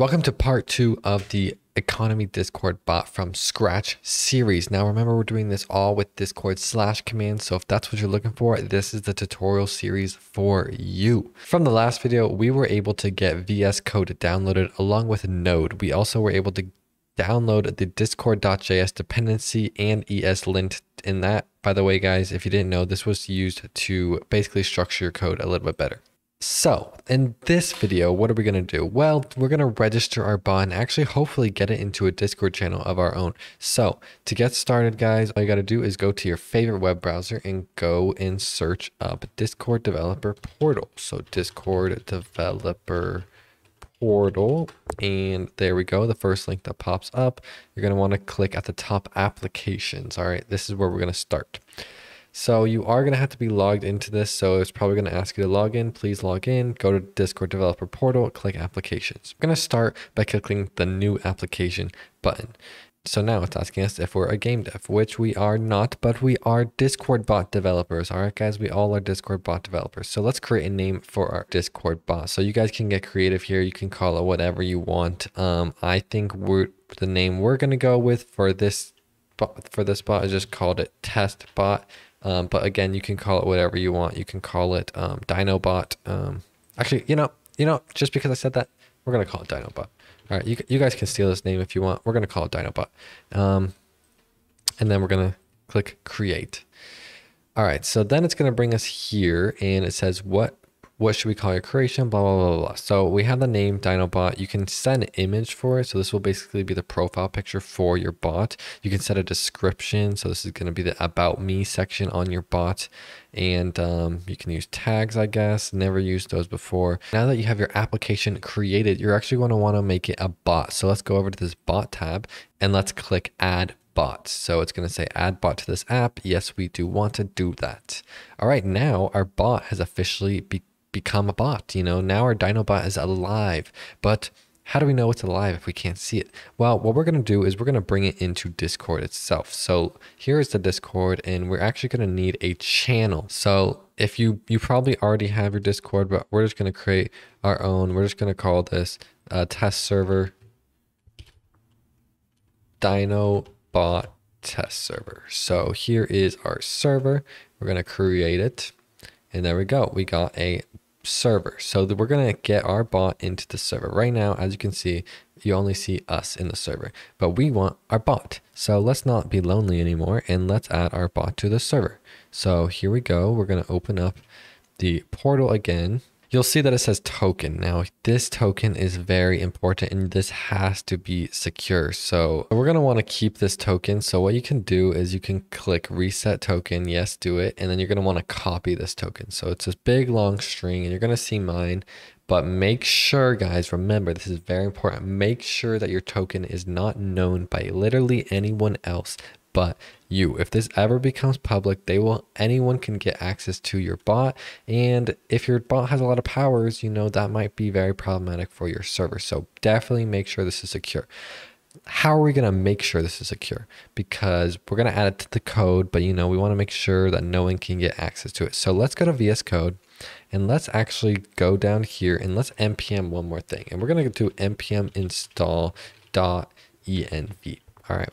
Welcome to part two of the Economy Discord bot from scratch series. Now remember, we're doing this all with Discord/command. So if that's what you're looking for, this is the tutorial series for you. From the last video, we were able to get VS Code downloaded along with Node. We also were able to download the discord.js dependency and ESLint in that. By the way, guys, if you didn't know, this was used to basically structure your code a little bit better. So in this video, what are we going to do? Well, we're going to register our bot and actually hopefully get it into a Discord channel of our own. So to get started, guys, all you got to do is go to your favorite web browser and go and search up Discord Developer Portal. So Discord Developer Portal, and there we go. The first link that pops up, you're going to want to click at the top, applications. All right, this is where we're going to start. So you are going to have to be logged into this. So it's probably going to ask you to log in. Please log in, go to Discord Developer Portal, click applications. We're going to start by clicking the new application button. So now it's asking us if we're a game dev, which we are not, but we are Discord bot developers. All right, guys, we all are Discord bot developers. So let's create a name for our Discord bot. So you guys can get creative here. You can call it whatever you want. I think the name we're going to go with for this bot, I just called it test bot. But again, you can call it whatever you want. You can call it DinoBot. Actually, you know, just because I said that, we're going to call it DinoBot. All right, you guys can steal this name if you want. We're going to call it DinoBot. And then we're going to click create. All right, so then it's going to bring us here and it says, what should we call your creation? Blah, blah, blah, blah. So we have the name DinoBot. You can set an image for it. So this will basically be the profile picture for your bot. You can set a description. So this is going to be the about me section on your bot. And you can use tags, I guess. Never used those before. Now that you have your application created, you're actually going to want to make it a bot. So let's go over to this bot tab and let's click add bot. So it's going to say add bot to this app. Yes, we do want to do that. All right, now our bot has officially become a bot. Now our DinoBot is alive, but how do we know it's alive if we can't see it? Well, what we're going to do is we're going to bring it into Discord itself. So here is the Discord, and we're actually going to need a channel. So if you probably already have your Discord, but we're just going to create our own. We're just going to call this test server DinoBot test server. So here is our server. We're going to create it. And there we go. We got a server. So we're going to get our bot into the server. Right now, as you can see, you only see us in the server, but we want our bot. So let's not be lonely anymore and let's add our bot to the server. So here we go. We're going to open up the portal again. You'll see that it says token. Now this token is very important and this has to be secure. So we're going to want to keep this token. So what you can do is you can click reset token. Yes, do it. And then you're going to want to copy this token. So it's this big long string and you're going to see mine, but make sure, guys, remember, this is very important. Make sure that your token is not known by literally anyone else but you. If this ever becomes public, anyone can get access to your bot. And if your bot has a lot of powers, that might be very problematic for your server. So definitely make sure this is secure. How are we going to make sure this is secure? Because we're going to add it to the code, but we want to make sure that no one can get access to it. So let's go to VS Code and let's actually go down here and let's npm one more thing. And we're going to do npm install.env. All right.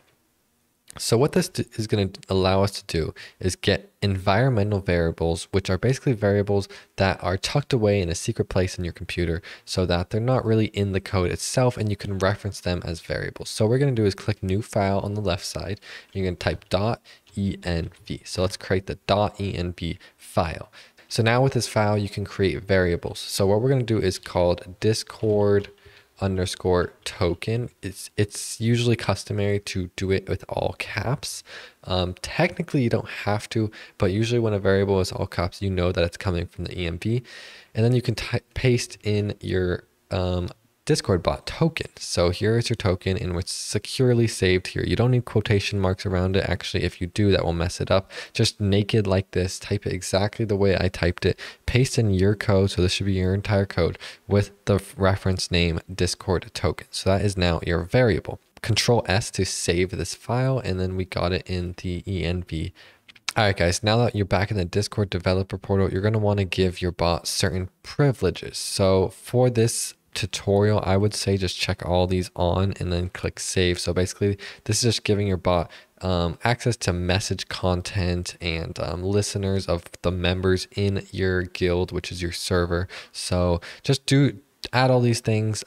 So what this is going to allow us to do is get environmental variables, which are basically variables that are tucked away in a secret place in your computer so that they're not really in the code itself and you can reference them as variables. So what we're going to do is click new file on the left side. You're going to type .env. So let's create the .env file. So now with this file, you can create variables. So what we're going to do is called discord_token. It's usually customary to do it with all caps. Technically you don't have to, but usually when a variable is all caps, that it's coming from the env. And then you can paste in your Discord bot token. So here is your token and it's securely saved here. You don't need quotation marks around it. Actually, if you do, that will mess it up. Just naked like this, type it exactly the way I typed it, paste in your code. So this should be your entire code with the reference name Discord token. So that is now your variable. Control S to save this file. And then we got it in the env. All right, guys, now that you're back in the Discord developer portal, you're going to want to give your bot certain privileges. So for this tutorial, I would say just check all these on and then click save. So basically this is just giving your bot access to message content and listeners of the members in your guild, which is your server. So just add all these things.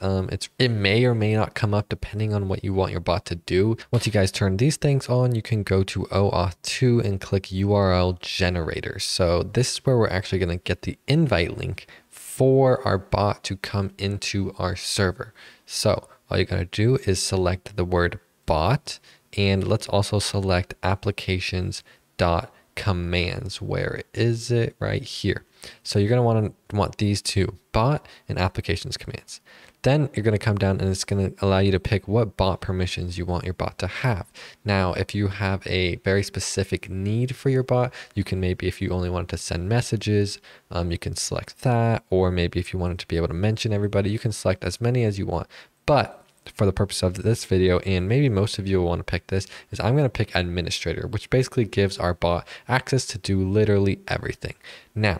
It may or may not come up depending on what you want your bot to do. Once you guys turn these things on, you can go to OAuth2 and click URL generator. So this is where we're actually going to get the invite link for our bot to come into our server. So all you got to do is select the word bot, and let's also select applications.commands. Where is it? Right here. So you're going to want these two, bot and applications commands. Then you're going to come down and it's going to allow you to pick what bot permissions you want your bot to have. Now, if you have a very specific need for your bot, you can maybe, if you only wanted to send messages, you can select that. Or maybe if you wanted to be able to mention everybody, you can select as many as you want. But for the purpose of this video, and maybe most of you will want to pick this, is I'm going to pick administrator, which basically gives our bot access to do literally everything. Now,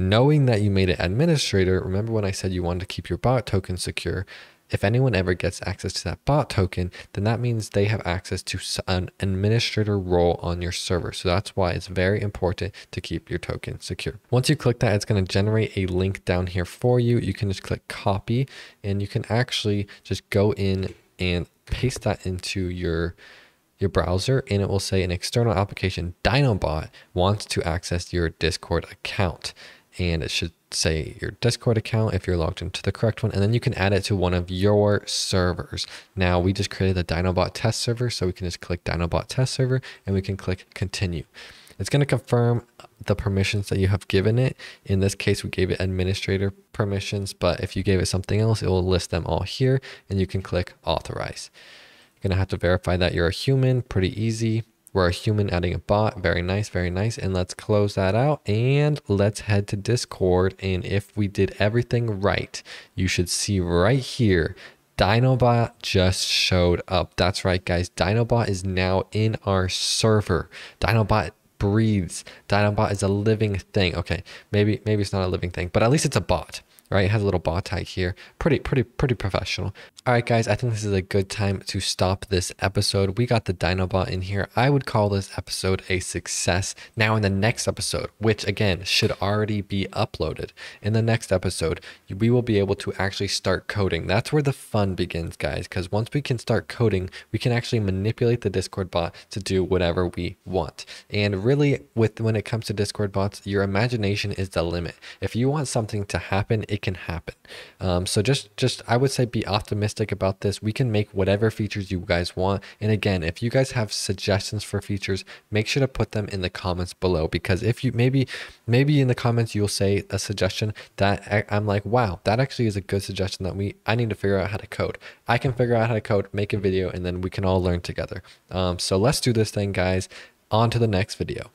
knowing that you made it administrator, remember when I said you wanted to keep your bot token secure? If anyone ever gets access to that bot token, then that means they have access to an administrator role on your server. So that's why it's very important to keep your token secure. Once you click that, it's going to generate a link down here for you. You can just click copy, and you can actually just go in and paste that into your browser, and it will say an external application, DinoBot, wants to access your Discord account. And it should say your Discord account if you're logged into the correct one, and then you can add it to one of your servers. Now, we just created the DinoBot test server, so we can just click DinoBot test server and we can click continue. It's going to confirm the permissions that you have given it. In this case, we gave it administrator permissions, but if you gave it something else, it will list them all here, and you can click authorize. You're going to have to verify that you're a human, pretty easy. We're a human adding a bot. Very nice, very nice. And let's close that out and let's head to Discord. And if we did everything right, you should see right here, DinoBot just showed up. That's right, guys. DinoBot is now in our server. DinoBot breathes. DinoBot is a living thing. Okay, maybe it's not a living thing, but at least it's a bot. Right, it has a little bot tag here. Pretty professional. All right, guys, I think this is a good time to stop this episode. We got the DinoBot in here. I would call this episode a success. Now in the next episode, which again should already be uploaded, in the next episode, we will be able to actually start coding. That's where the fun begins, guys, because once we can start coding, we can actually manipulate the Discord bot to do whatever we want. And really, when it comes to Discord bots, your imagination is the limit. If you want something to happen, it can happen. So just I would say be optimistic about this. We can make whatever features you guys want. And again, if you guys have suggestions for features, make sure to put them in the comments below, because if you maybe in the comments you'll say a suggestion that I'm like, wow, that actually is a good suggestion that I need to figure out how to code. I can figure out how to code, make a video, and then we can all learn together. So let's do this thing, guys. On to the next video.